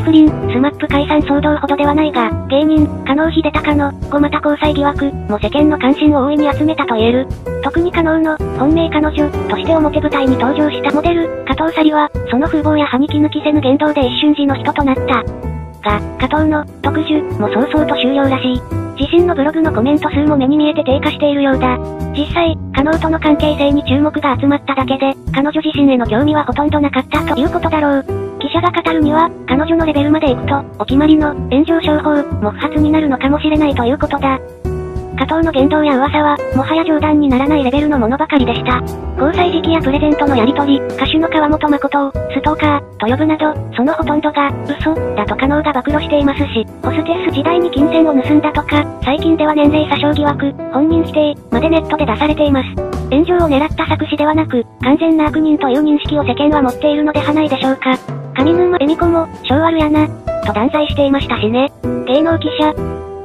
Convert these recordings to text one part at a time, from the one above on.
一不流、スマップ解散騒動ほどではないが、芸人、加納秀隆の、5また交際疑惑、も世間の関心を大いに集めたと言える。特に加納の、本命彼女、として表舞台に登場したモデル、加藤紗里は、その風貌や歯に気抜きせぬ言動で一瞬時の人となった。が、加藤の、特需、も早々と終了らしい。自身のブログのコメント数も目に見えて低下しているようだ。実際、加納との関係性に注目が集まっただけで、彼女自身への興味はほとんどなかったということだろう。記者が語るには、彼女のレベルまで行くと、お決まりの、炎上商法、も不発になるのかもしれないということだ。加藤の言動や噂は、もはや冗談にならないレベルのものばかりでした。交際時期やプレゼントのやり取り、歌手の川本誠を、ストーカー、と呼ぶなど、そのほとんどが、嘘、だと加納が暴露していますし、ホステス時代に金銭を盗んだとか、最近では年齢詐称疑惑、本人否定、までネットで出されています。炎上を狙った作詞ではなく、完全な悪人という認識を世間は持っているのではないでしょうか。上沼恵美子も、性悪やな、と断罪していましたしね。芸能記者、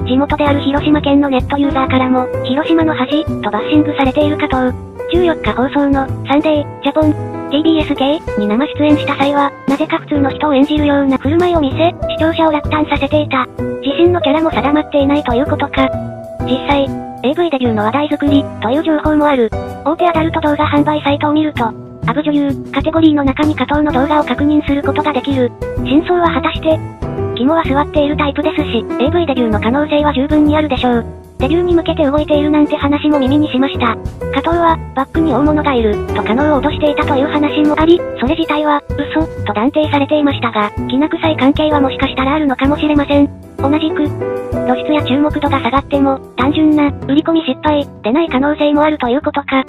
地元である広島県のネットユーザーからも、広島の恥、とバッシングされている加藤。14日放送の、サンデー、ジャポン、TBS系に生出演した際は、なぜか普通の人を演じるような振る舞いを見せ、視聴者を落胆させていた。自身のキャラも定まっていないということか。実際、AV デビューの話題作り、という情報もある。大手アダルト動画販売サイトを見ると、アブ女優、カテゴリーの中に加藤の動画を確認することができる。真相は果たして、肝は据わっているタイプですし、AV デビューの可能性は十分にあるでしょう。デビューに向けて動いているなんて話も耳にしました。加藤は、バックに大物がいる、と加納を脅していたという話もあり、それ自体は、嘘、と断定されていましたが、きな臭い関係はもしかしたらあるのかもしれません。同じく、露出や注目度が下がっても、単純な、売り込み失敗、でない可能性もあるということか。